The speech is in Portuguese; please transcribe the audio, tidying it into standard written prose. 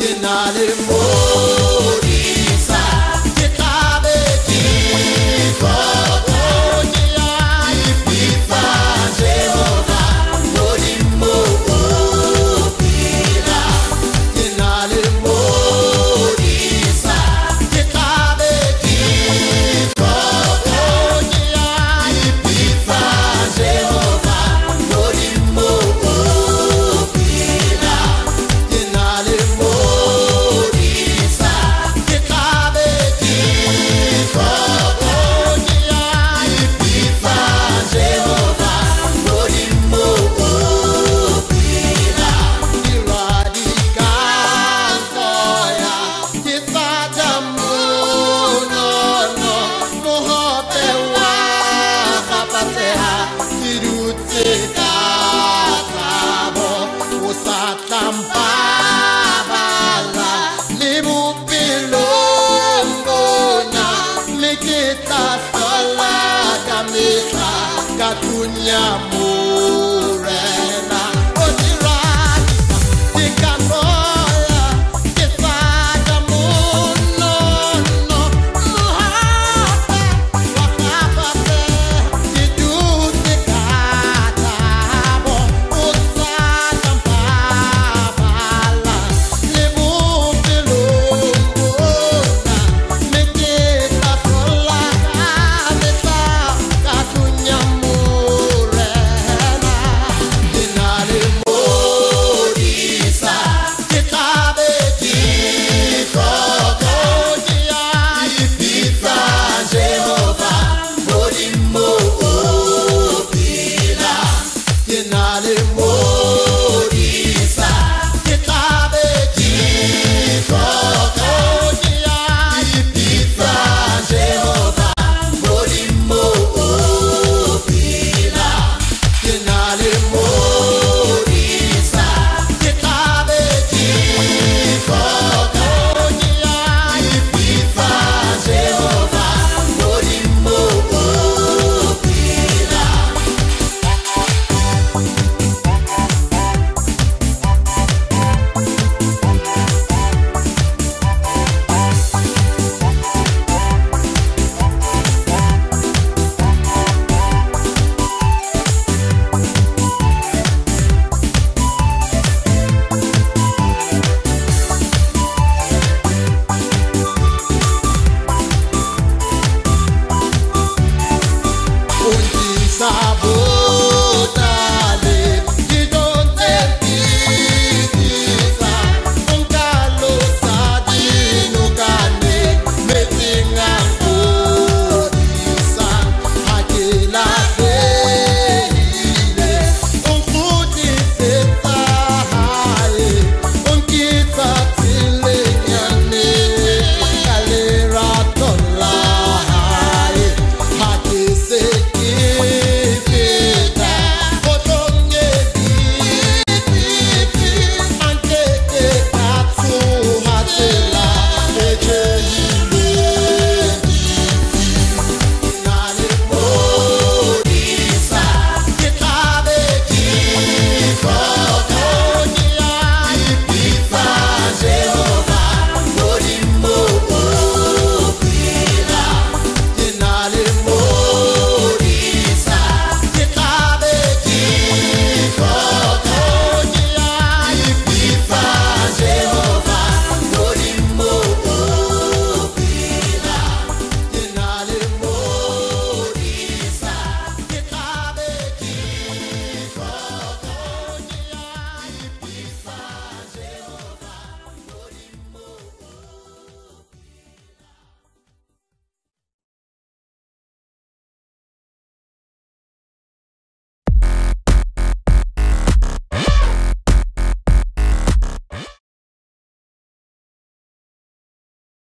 You're not anymore.